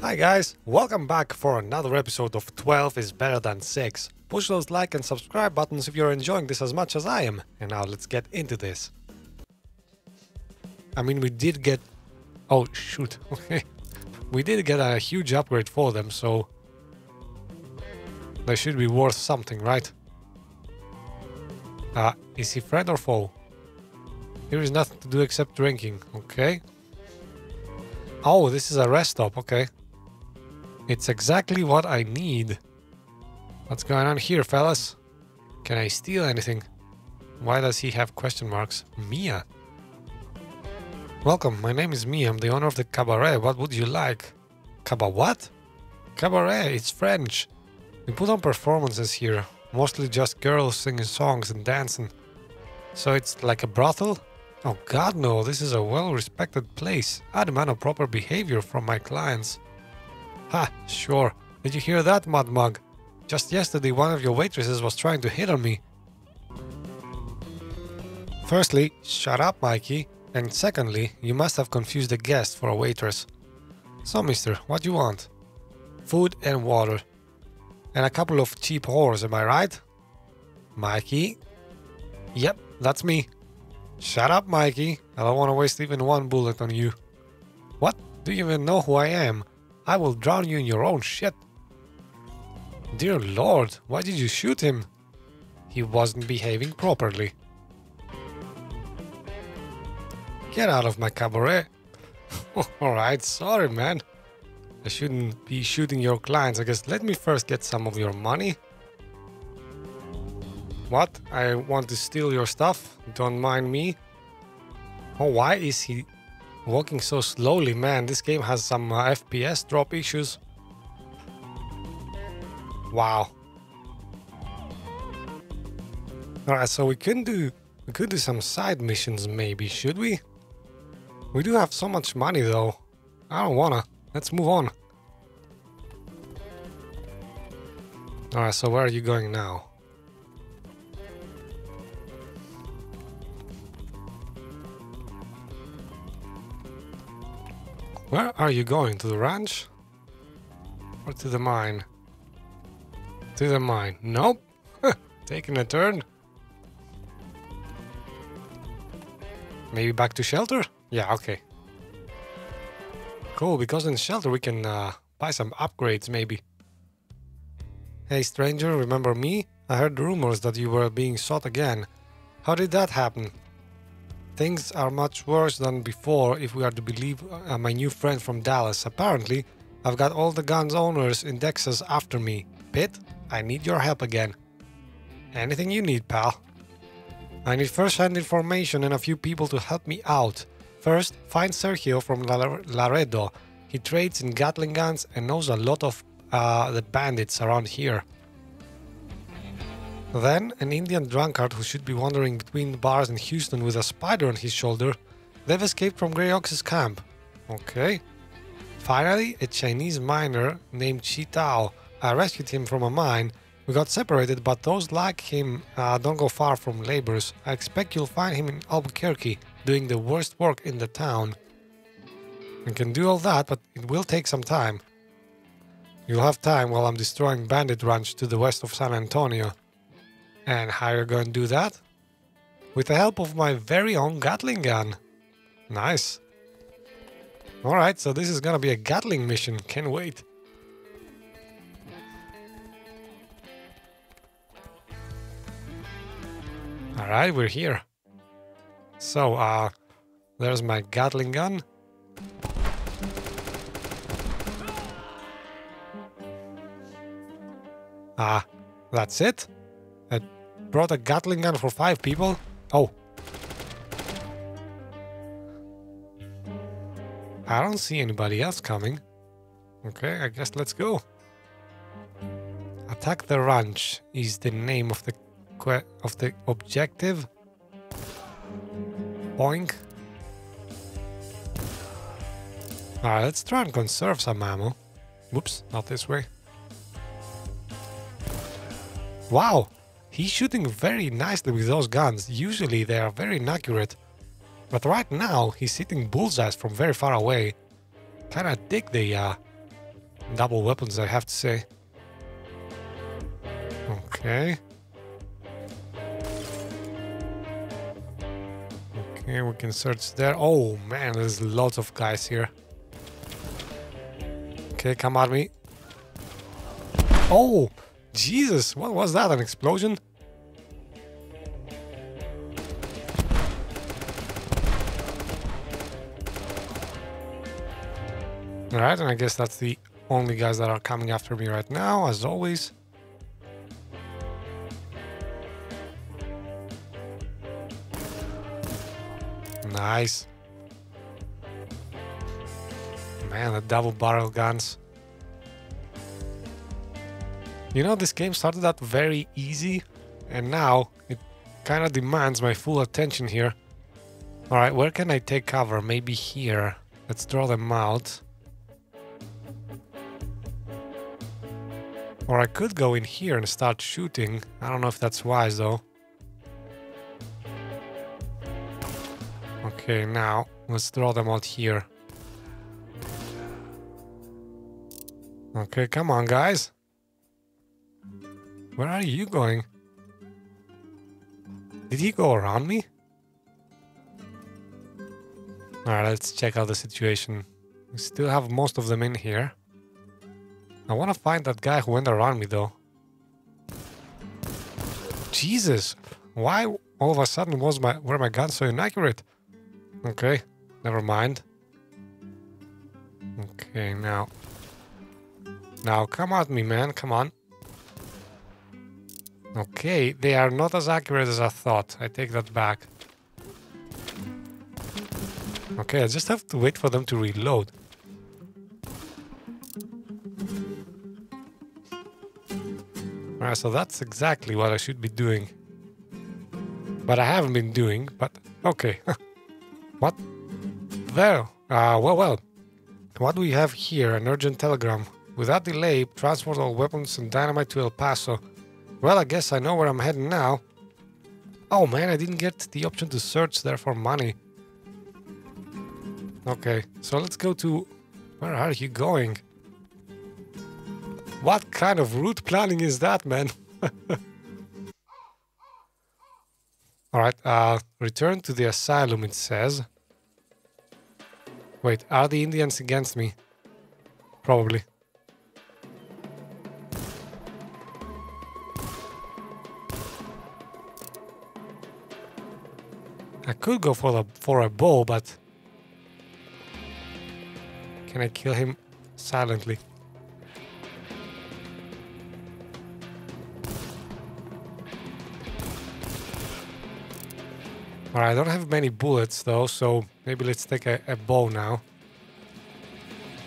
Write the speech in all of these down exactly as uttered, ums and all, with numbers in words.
Hi guys, welcome back for another episode of twelve is better than six. Push those like and subscribe buttons if you're enjoying this as much as I am. And now let's get into this. I mean, we did get... Oh, shoot. Okay. We did get a huge upgrade for them, so... They should be worth something, right? Uh, is he friend or foe? Here is nothing to do except drinking. Okay. Oh, this is a rest stop. Okay. It's exactly what I need. What's going on here, fellas? Can I steal anything? Why does he have question marks? Mia. Welcome, my name is Mia. I'm the owner of the cabaret. What would you like? Caba what? Cabaret, it's French. We put on performances here. Mostly just girls singing songs and dancing. So it's like a brothel? Oh god no, this is a well-respected place. I demand a proper behavior from my clients. Ha, sure. Did you hear that, Mudmug? Just yesterday, one of your waitresses was trying to hit on me. Firstly, shut up, Mikey. And secondly, you must have confused a guest for a waitress. So, mister, what do you want? Food and water. And a couple of cheap whores, am I right? Mikey? Yep, that's me. Shut up, Mikey. I don't want to waste even one bullet on you. What? Do you even know who I am? I will drown you in your own shit. Dear Lord, why did you shoot him? He wasn't behaving properly. Get out of my cabaret. Alright, sorry man. I shouldn't be shooting your clients, I guess. Let me first get some of your money. What? I want to steal your stuff? Don't mind me. Oh, why is he walking so slowly? Man, this game has some uh, F P S drop issues. Wow. Alright, so we can do we could do some side missions maybe, should we? We do have so much money though. I don't wanna. Let's move on. Alright, so where are you going now? Where are you going? To the ranch? Or to the mine? To the mine. Nope. Taking a turn. Maybe back to shelter? Yeah, okay. Cool, because in shelter we can uh, buy some upgrades maybe. Hey stranger, remember me? I heard rumors that you were being shot again. How did that happen? Things are much worse than before if we are to believe uh, my new friend from Dallas. Apparently, I've got all the guns owners in Texas after me. Pete? I need your help again. Anything you need, pal. I need first-hand information and a few people to help me out. First, find Sergio from Laredo. He trades in Gatling guns and knows a lot of uh, the bandits around here. Then, an Indian drunkard who should be wandering between bars in Houston with a spider on his shoulder. They've escaped from Grey Ox's camp. Okay. Finally, a Chinese miner named Chi Tao. I rescued him from a mine. We got separated, but those like him uh, don't go far from labors. I expect you'll find him in Albuquerque, doing the worst work in the town. We can do all that, but it will take some time. You'll have time while I'm destroying Bandit Ranch to the west of San Antonio. And how you're going to do that? With the help of my very own Gatling gun. Nice. Alright, so this is gonna be a Gatling mission. Can't wait. Alright, we're here. So, uh, there's my Gatling gun. Ah, uh, that's it? I brought a Gatling gun for five people? Oh. I don't see anybody else coming. Okay, I guess let's go. Attack the ranch is the name of the... of the objective. Boink. Alright, let's try and conserve some ammo. Whoops, not this way. Wow, he's shooting very nicely with those guns. Usually they are very inaccurate. But right now, he's hitting bullseyes from very far away. Kinda dig the uh, Novel weapons, I have to say. Okay. Okay, we can search there. Oh, man, there's lots of guys here. Okay, come at me. Oh, Jesus, what was that? An explosion? Alright, and I guess that's the only guys that are coming after me right now, as always. Nice. Man, the double barrel guns. You know, this game started out very easy, and now it kind of demands my full attention here. Alright, where can I take cover? Maybe here. Let's draw them out. Or I could go in here and start shooting. I don't know if that's wise, though. Okay, now let's throw them out here. Okay, come on, guys. Where are you going? Did he go around me? Alright, let's check out the situation. We still have most of them in here. I want to find that guy who went around me, though. Jesus! Why all of a sudden was my were my guns so inaccurate? Okay, never mind. Okay, now. Now, come at me, man. Come on. Okay, they are not as accurate as I thought. I take that back. Okay, I just have to wait for them to reload. Alright, so that's exactly what I should be doing. But I haven't been doing, but... Okay. What? There. Uh, well, well. What do we have here? An urgent telegram. Without delay, transport all weapons and dynamite to El Paso. Well, I guess I know where I'm heading now. Oh, man, I didn't get the option to search there for money. Okay, so let's go to... Where are you going? What kind of route planning is that, man? Alright, uh, return to the asylum, it says. Wait, are the Indians against me? Probably. I could go for, the, for a bow, but... Can I kill him silently? Alright, I don't have many bullets though, so maybe let's take a, a bow now.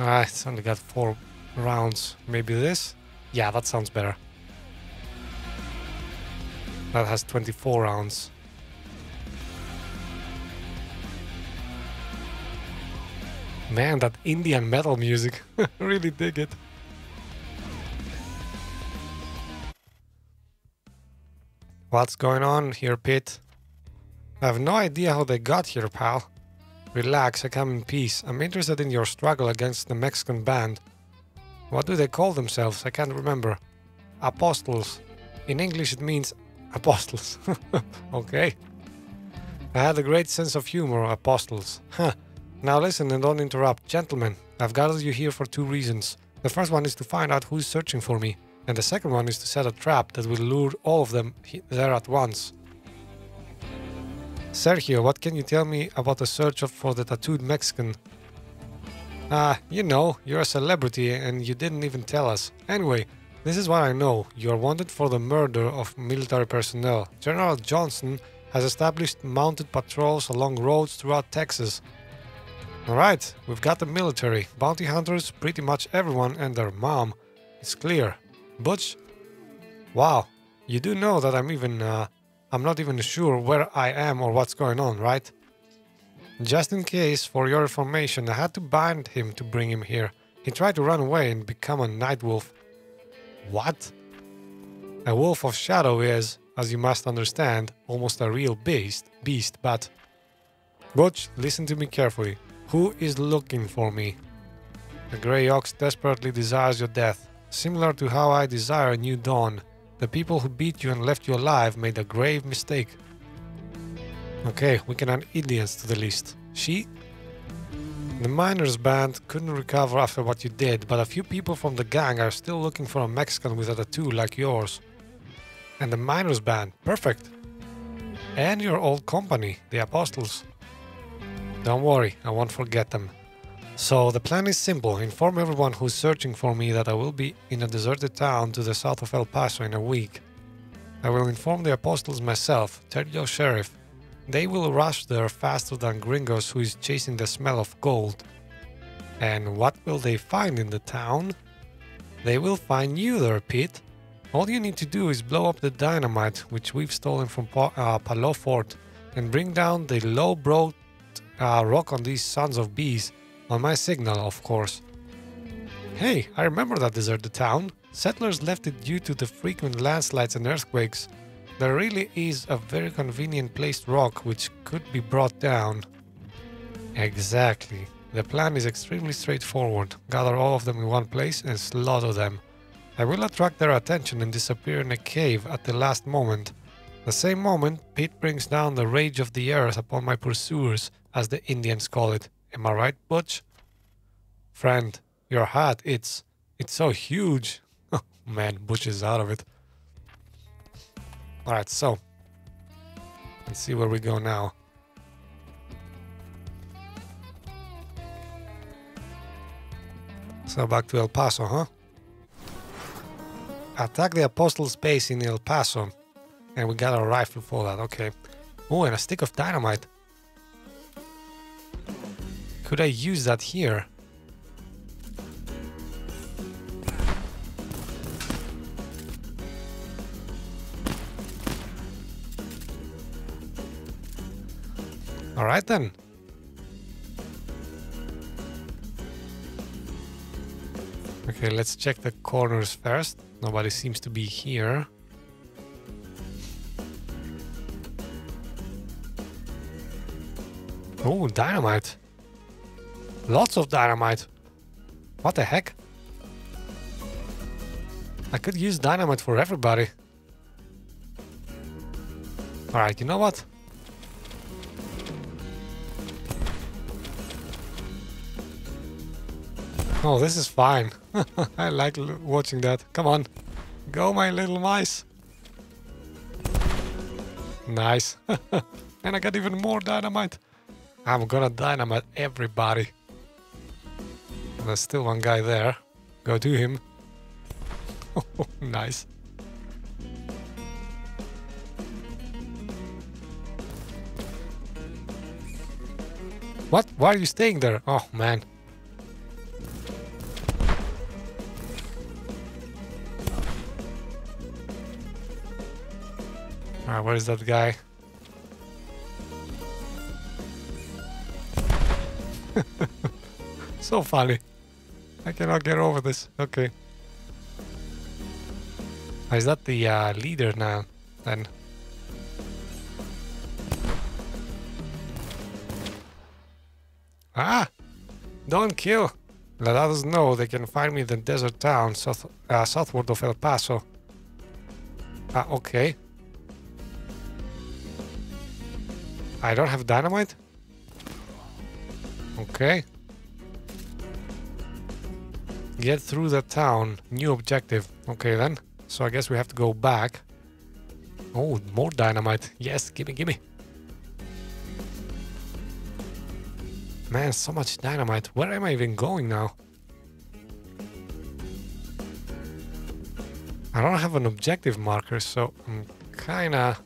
Alright, it's only got four rounds. Maybe this? Yeah, that sounds better. That has twenty-four rounds. Man, that Indian metal music. Really dig it. What's going on here, Pete? I have no idea how they got here, pal. Relax, I come in peace. I'm interested in your struggle against the Mexican band. What do they call themselves? I can't remember. Apostles. In English it means apostles. Okay. I had a great sense of humor, apostles. Huh. Now listen and don't interrupt. Gentlemen, I've gathered you here for two reasons. The first one is to find out who's searching for me. And the second one is to set a trap that will lure all of them there at once. Sergio, what can you tell me about the search for the tattooed Mexican? Ah, uh, you know, you're a celebrity and you didn't even tell us. Anyway, this is what I know. You're wanted for the murder of military personnel. General Johnson has established mounted patrols along roads throughout Texas. Alright, we've got the military, bounty hunters, pretty much everyone and their mom. It's clear. Butch? Wow, you do know that I'm even... Uh, I'm not even sure where I am or what's going on, right? Just in case, for your information, I had to bind him to bring him here. He tried to run away and become a night wolf. What? A wolf of shadow is, as you must understand, almost a real beast, beast, but... Butch, listen to me carefully. Who is looking for me? The Grey Ox desperately desires your death. Similar to how I desire a new dawn. The people who beat you and left you alive made a grave mistake. Okay, we can add idiots to the list. She? The miners' band couldn't recover after what you did, but a few people from the gang are still looking for a Mexican with a tattoo like yours. And the miners' band, perfect. And your old company, the Apostles. Don't worry, I won't forget them. So the plan is simple. Inform everyone who's searching for me that I will be in a deserted town to the south of El Paso in a week. I will inform the Apostles myself, Terlio Sheriff. They will rush there faster than Gringos who is chasing the smell of gold. And what will they find in the town? They will find you there, Pete. All you need to do is blow up the dynamite, which we've stolen from pa uh, Palo Fort, and bring down the low-brow uh, rock on these sons of bees. On my signal, of course. Hey, I remember that deserted town. Settlers left it due to the frequent landslides and earthquakes. There really is a very convenient placed rock which could be brought down. Exactly. The plan is extremely straightforward. Gather all of them in one place and slaughter them. I will attract their attention and disappear in a cave at the last moment. The same moment, Pete brings down the rage of the earth upon my pursuers, as the Indians call it. Am I right, Butch? Friend, your hat, it's... it's so huge. Oh, man, Butch is out of it. Alright, so... let's see where we go now. So back to El Paso, huh? Attack the Apostles' base in El Paso. And we got a rifle for that, okay. Oh, and a stick of dynamite. Could I use that here? All right then. Okay, let's check the corners first. Nobody seems to be here. Oh, dynamite. Lots of dynamite. What the heck? I could use dynamite for everybody. Alright, you know what? Oh, this is fine. I like l- watching that. Come on. Go, my little mice. Nice. And I got even more dynamite. I'm gonna dynamite everybody. There's still one guy there. Go to him. Oh, nice. What? Why are you staying there? Oh, man. Alright, where is that guy? So funny. I cannot get over this. Okay. Is that the uh, leader now, then? Ah! Don't kill! Let others know they can find me in the desert town south, uh, southward of El Paso. Ah, okay. I don't have dynamite? Okay. Get through the town. New objective. Okay, then. So I guess we have to go back. Oh, more dynamite. Yes, gimme, gimme. Man, so much dynamite. Where am I even going now? I don't have an objective marker, so I'm kinda...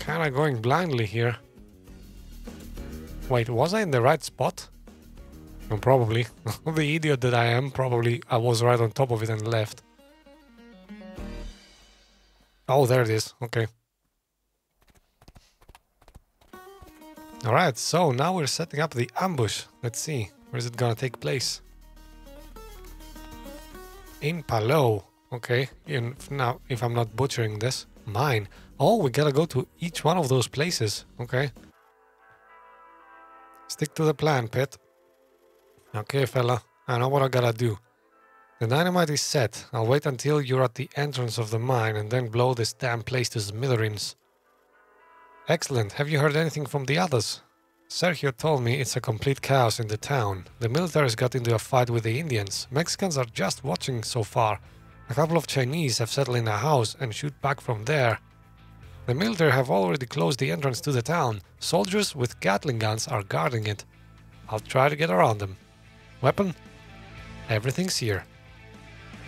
kinda going blindly here. Wait, was I in the right spot? No, probably. The idiot that I am, probably I was right on top of it and left. Oh, there it is. Okay. Alright, so now we're setting up the ambush. Let's see. Where is it gonna take place? In Palo. Okay. In, now, if I'm not butchering this. Mine. Oh, we gotta go to each one of those places. Okay. Stick to the plan, Pet. Okay, fella, I know what I gotta do. The dynamite is set. I'll wait until you're at the entrance of the mine and then blow this damn place to smithereens. Excellent. Have you heard anything from the others? Sergio told me it's a complete chaos in the town. The military's got into a fight with the Indians. Mexicans are just watching so far. A couple of Chinese have settled in a house and shoot back from there. The military have already closed the entrance to the town. Soldiers with Gatling guns are guarding it. I'll try to get around them. Weapon? Everything's here.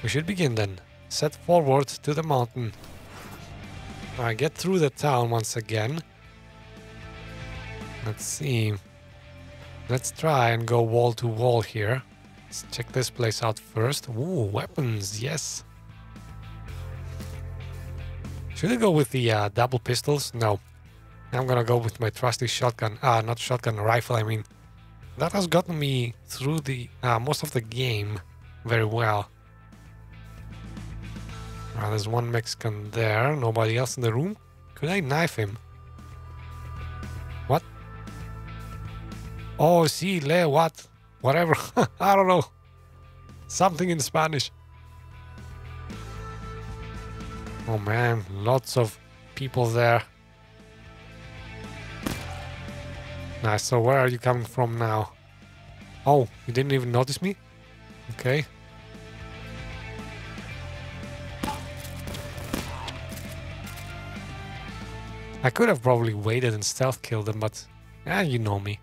We should begin then. Set forward to the mountain. I get through the town once again. Let's see. Let's try and go wall to wall here. Let's check this place out first. Ooh, weapons, yes. Should I go with the uh, double pistols? No. I'm gonna go with my trusty shotgun. Ah, not shotgun, rifle, I mean. That has gotten me through the uh, most of the game very well. Right, there's one Mexican there. Nobody else in the room. Could I knife him? What? Oh, si, le, what? Whatever. I don't know. Something in Spanish. Oh man, lots of people there. Nice. So where are you coming from now? Oh, you didn't even notice me? Okay. I could have probably waited and stealth killed them, but ah, you know me.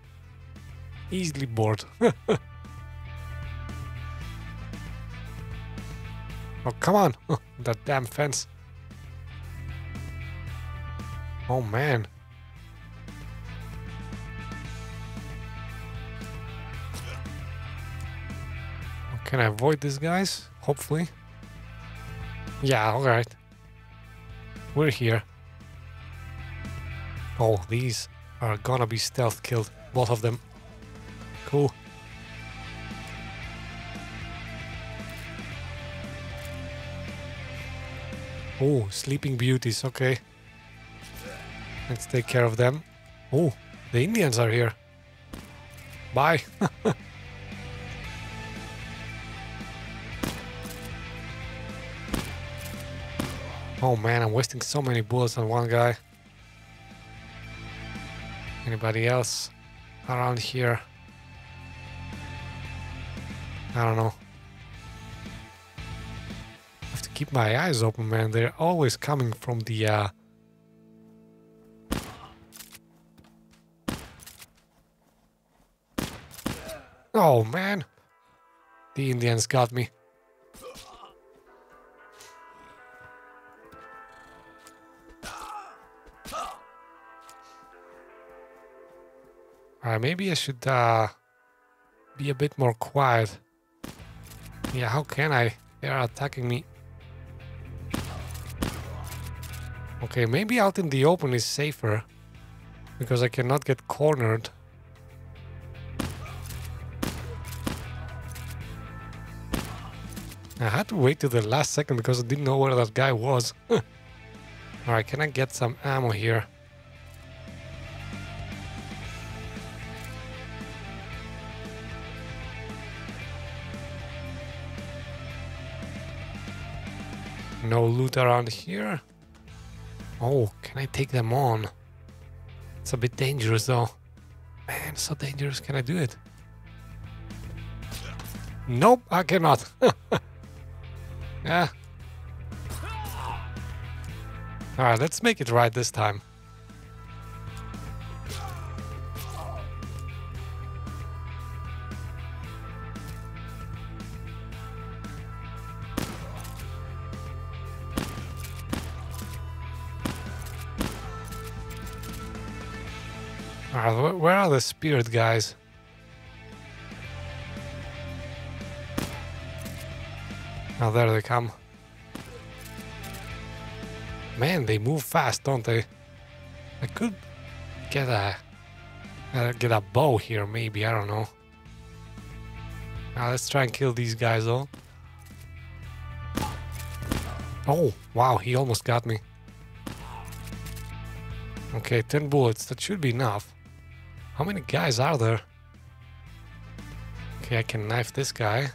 Easily bored. Oh, come on. That damn fence. Oh, man. Can I avoid these guys? Hopefully. Yeah, alright. We're here. Oh, these are gonna be stealth killed, both of them. Cool. Oh, sleeping beauties, okay. Let's take care of them. Oh, the Indians are here. Bye. Oh man, I'm wasting so many bullets on one guy. Anybody else around here? I don't know. I have to keep my eyes open, man. They're always coming from the... Uh... Oh, man. The Indians got me. Alright, maybe I should uh, be a bit more quiet. Yeah, how can I? They are attacking me. Okay, maybe out in the open is safer. Because I cannot get cornered. I had to wait till the last second because I didn't know where that guy was. Alright, can I get some ammo here? No loot around here. Oh, can I take them on? It's a bit dangerous though. Man, so dangerous. Can I do it? Nope, I cannot. Yeah. Alright, let's make it right this time. Where are the spirit guys? Oh, there they come. Man, they move fast, don't they? I could get a uh, get a bow here, maybe. I don't know. Now let's try and kill these guys, though. Oh, wow! He almost got me. Okay, ten bullets. That should be enough. How many guys are there? Okay, I can knife this guy.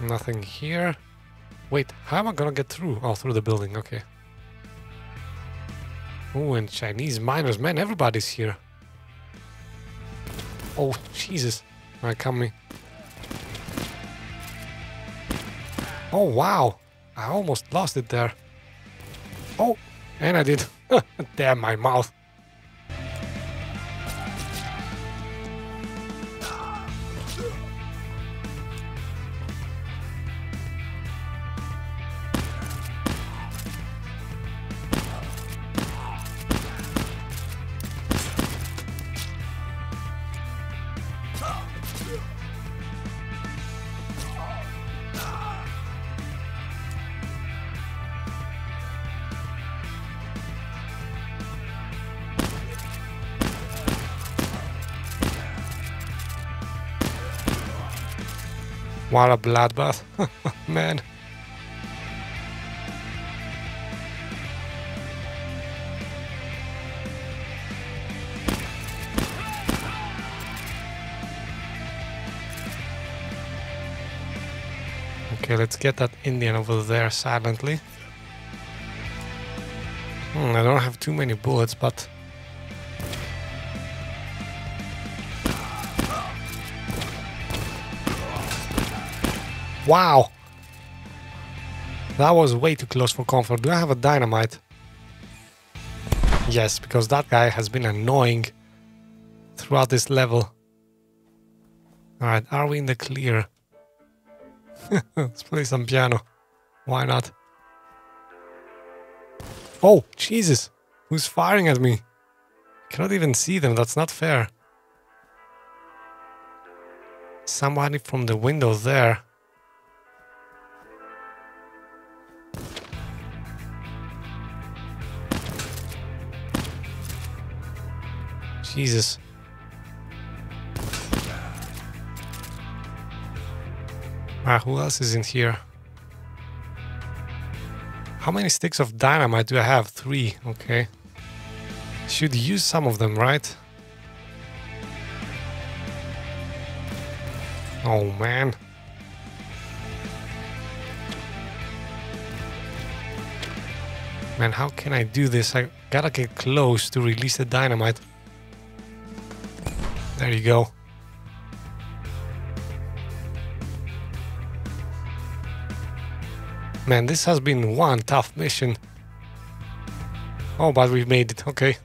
Nothing here. Wait, how am I gonna get through? Oh, through the building, okay. Oh, and Chinese miners, man, everybody's here. Oh, Jesus. Alright, come me. Oh, wow. I almost lost it there. Oh, and I did. Damn, my mouth. What a bloodbath, man. Okay, let's get that Indian over there silently. Hmm, I don't have too many bullets, but... Wow, that was way too close for comfort. Do I have a dynamite? Yes, because that guy has been annoying throughout this level. Alright, are we in the clear? Let's play some piano. Why not? Oh, Jesus! Who's firing at me? I cannot even see them, that's not fair. Somebody from the window there. Jesus. Ah, who else is in here? How many sticks of dynamite do I have? Three, okay. Should use some of them, right? Oh, man. Man, how can I do this? I gotta get close to release the dynamite. There you go. Man, this has been one tough mission. Oh, but we've made it. Okay.